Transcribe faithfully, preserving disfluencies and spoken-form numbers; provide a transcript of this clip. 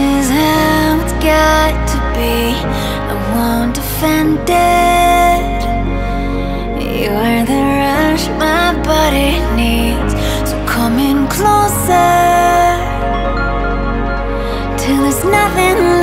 isn't got to be. I won't defend it. You are the rush my body needs, so come in closer till there's nothing left.